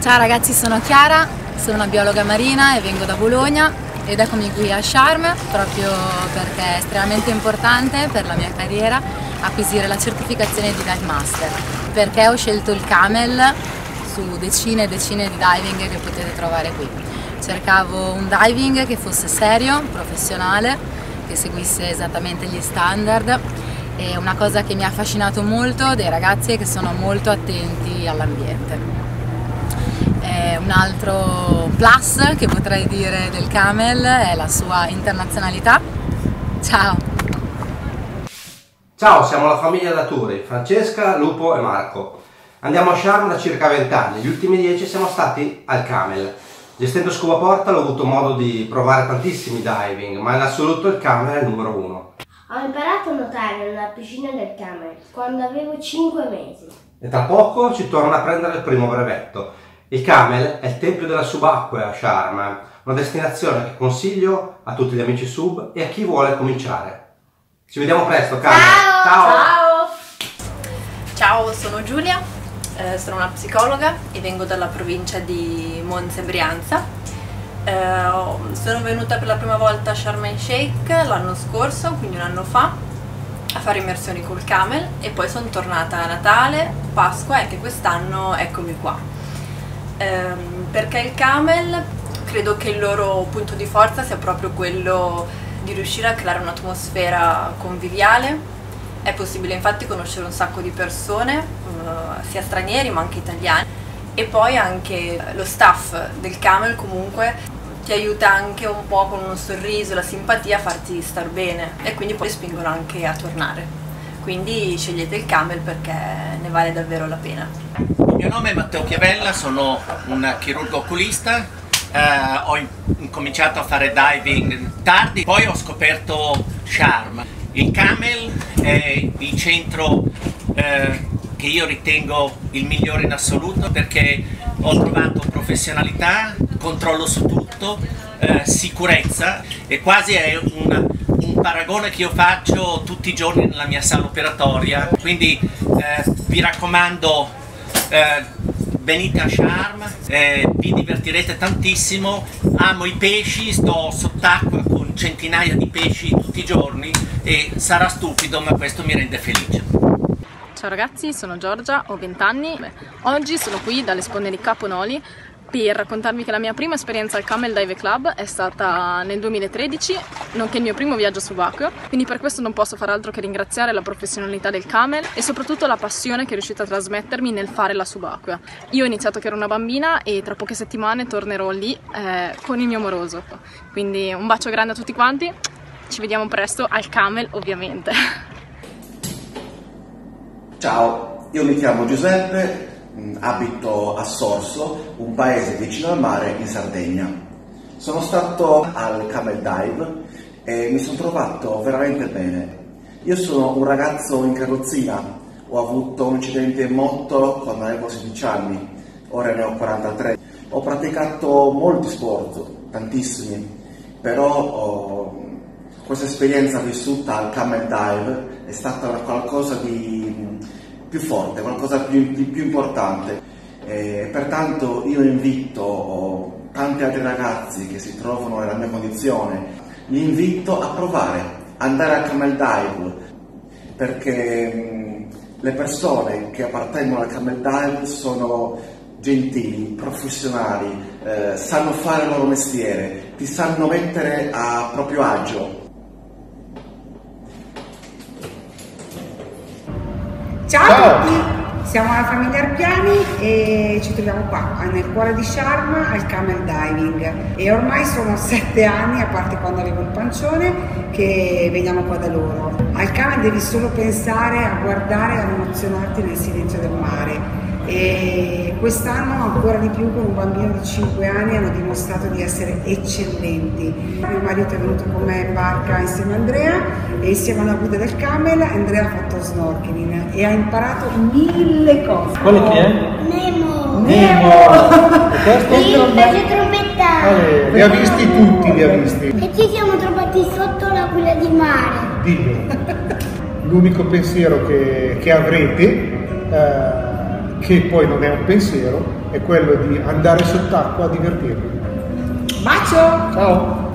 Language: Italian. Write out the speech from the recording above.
Ciao ragazzi, sono Chiara, sono una biologa marina e vengo da Bologna ed eccomi qui a Sharm proprio perché è estremamente importante per la mia carriera acquisire la certificazione di Dive Master, perché ho scelto il camel su decine e decine di diving che potete trovare qui. Cercavo un diving che fosse serio, professionale, che seguisse esattamente gli standard. È una cosa che mi ha affascinato molto dei ragazzi che sono molto attenti all'ambiente. Un altro plus che potrei dire del camel è la sua internazionalità. Ciao! Ciao, siamo la famiglia Datori, Francesca, Lupo e Marco. Andiamo a Sharm da circa 20 anni, gli ultimi 10 siamo stati al camel. Gestendo Scuba Porta ho avuto modo di provare tantissimi diving, ma in assoluto il camel è il numero uno. Ho imparato a nuotare nella piscina del camel quando avevo 5 mesi. E tra poco ci torno a prendere il primo brevetto. Il camel è il tempio della subacquea a Sharm, una destinazione che consiglio a tutti gli amici sub e a chi vuole cominciare. Ci vediamo presto, camel! Ciao! Ciao! Ciao, sono Giulia, sono una psicologa e vengo dalla provincia di Monza e Brianza. Sono venuta per la prima volta a Sharm el Sheikh l'anno scorso, quindi un anno fa, a fare immersioni col camel e poi sono tornata a Natale, Pasqua e anche quest'anno eccomi qua. Perché il camel, credo che il loro punto di forza sia proprio quello di riuscire a creare un'atmosfera conviviale. È possibile infatti conoscere un sacco di persone, sia stranieri ma anche italiani, e poi anche lo staff del camel comunque ti aiuta anche un po' con uno sorriso, la simpatia a farti star bene e quindi poi spingono anche a tornare. Quindi scegliete il camel perché ne vale davvero la pena. Il mio nome è Matteo Chiavella, sono un chirurgo oculista, ho incominciato a fare diving tardi, poi ho scoperto Sharm. Il camel è il centro che io ritengo il migliore in assoluto perché ho trovato professionalità, controllo su tutto, sicurezza e quasi è un paragone che io faccio tutti i giorni nella mia sala operatoria, quindi vi raccomando, venite a Sharm, vi divertirete tantissimo. Amo i pesci, sto sott'acqua con centinaia di pesci tutti i giorni e sarà stupido, ma questo mi rende felice. Ciao ragazzi, sono Giorgia, ho 20 anni, oggi sono qui dalle sponde di Caponoli per raccontarvi che la mia prima esperienza al Camel Dive Club è stata nel 2013, nonché il mio primo viaggio subacqueo, quindi per questo non posso far altro che ringraziare la professionalità del camel e soprattutto la passione che è riuscita a trasmettermi nel fare la subacquea. Io ho iniziato che ero una bambina e tra poche settimane tornerò lì con il mio amoroso, quindi un bacio grande a tutti quanti, ci vediamo presto al camel ovviamente. Ciao, io mi chiamo Giuseppe. Abito a Sorso, un paese vicino al mare in Sardegna. Sono stato al Camel Dive e mi sono trovato veramente bene. Io sono un ragazzo in carrozzina, ho avuto un incidente in moto quando avevo 16 anni, ora ne ho 43. Ho praticato molti sport, tantissimi, però questa esperienza vissuta al Camel Dive è stata qualcosa di più forte, qualcosa di più importante. Pertanto io invito tanti altri ragazzi che si trovano nella mia condizione, li invito a provare, andare al Camel Dive, perché le persone che appartengono al Camel Dive sono gentili, professionali, sanno fare il loro mestiere, ti sanno mettere a proprio agio. Ciao a tutti, siamo la famiglia Arpiani e ci troviamo qua nel cuore di Sharm al camel diving e ormai sono 7 anni, a parte quando avevo il pancione, che veniamo qua da loro. Al camel devi solo pensare a guardare, a emozionarti nel silenzio del mare e quest'anno ancora di più con un bambino di 5 anni hanno dimostrato di essere eccellenti. Mio marito è venuto con me in barca insieme a Andrea e insieme alla guida del camel Andrea ha fatto snorkeling e ha imparato 1000 cose. Quale chi è? Nemo! Nemo! Il pesce trombettato! Li ha visti tutti, li ha visti! E ci siamo trovati sotto l'aquila di mare! Dillo! L'unico pensiero che avrete che poi non è un pensiero, è quello di andare sott'acqua a divertirvi. Bacio! Ciao!